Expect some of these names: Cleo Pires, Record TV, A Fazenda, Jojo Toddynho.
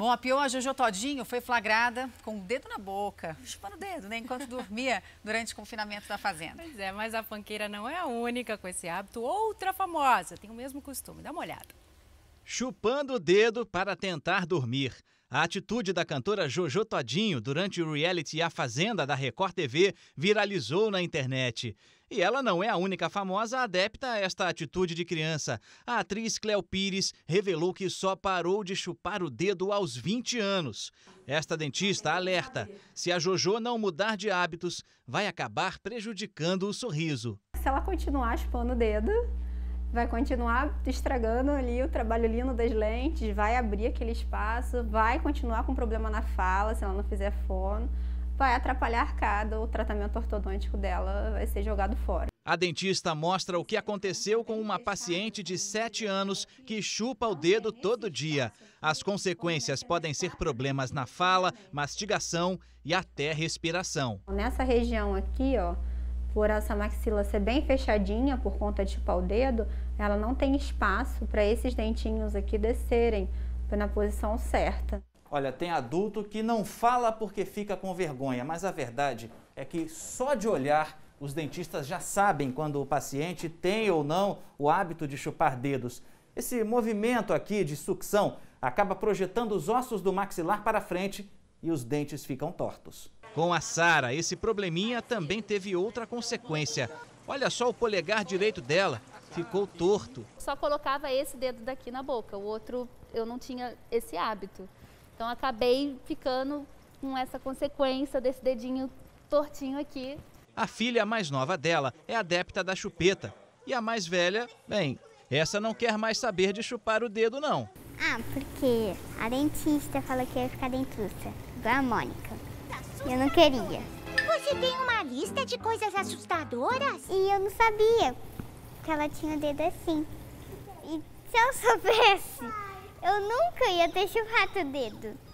Bom, a peoa Jojo Toddynho foi flagrada com o dedo na boca, chupando o dedo, né, enquanto dormia durante o confinamento da fazenda. Pois é, mas a funkeira não é a única com esse hábito. Outra famosa tem o mesmo costume. Dá uma olhada. Chupando o dedo para tentar dormir. A atitude da cantora Jojo Toddynho durante o reality A Fazenda da Record TV viralizou na internet. E ela não é a única famosa adepta a esta atitude de criança. A atriz Cleo Pires revelou que só parou de chupar o dedo aos 20 anos. Esta dentista alerta: se a Jojo não mudar de hábitos, vai acabar prejudicando o sorriso. Se ela continuar chupando o dedo, vai continuar estragando ali o trabalho lindo das lentes, vai abrir aquele espaço, vai continuar com problema na fala, se ela não fizer fono, vai atrapalhar a arcada, o tratamento ortodôntico dela vai ser jogado fora. A dentista mostra o que aconteceu com uma paciente de 7 anos que chupa o dedo todo dia. As consequências podem ser problemas na fala, mastigação e até respiração. Nessa região aqui, ó, por essa maxila ser bem fechadinha por conta de chupar o dedo, ela não tem espaço para esses dentinhos aqui descerem na posição certa. Olha, tem adulto que não fala porque fica com vergonha, mas a verdade é que só de olhar os dentistas já sabem quando o paciente tem ou não o hábito de chupar dedos. Esse movimento aqui de sucção acaba projetando os ossos do maxilar para frente e os dentes ficam tortos. Com a Sara, esse probleminha também teve outra consequência. Olha só, o polegar direito dela ficou torto. Só colocava esse dedo daqui na boca, o outro eu não tinha esse hábito. Então acabei ficando com essa consequência desse dedinho tortinho aqui. A filha mais nova dela é adepta da chupeta. E a mais velha, bem, essa não quer mais saber de chupar o dedo, não. Ah, porque a dentista falou que ia ficar dentuça, igual a Mônica. Eu não queria. Você tem uma lista de coisas assustadoras? E eu não sabia que ela tinha o dedo assim. E se eu soubesse, eu nunca ia ter chupado o dedo.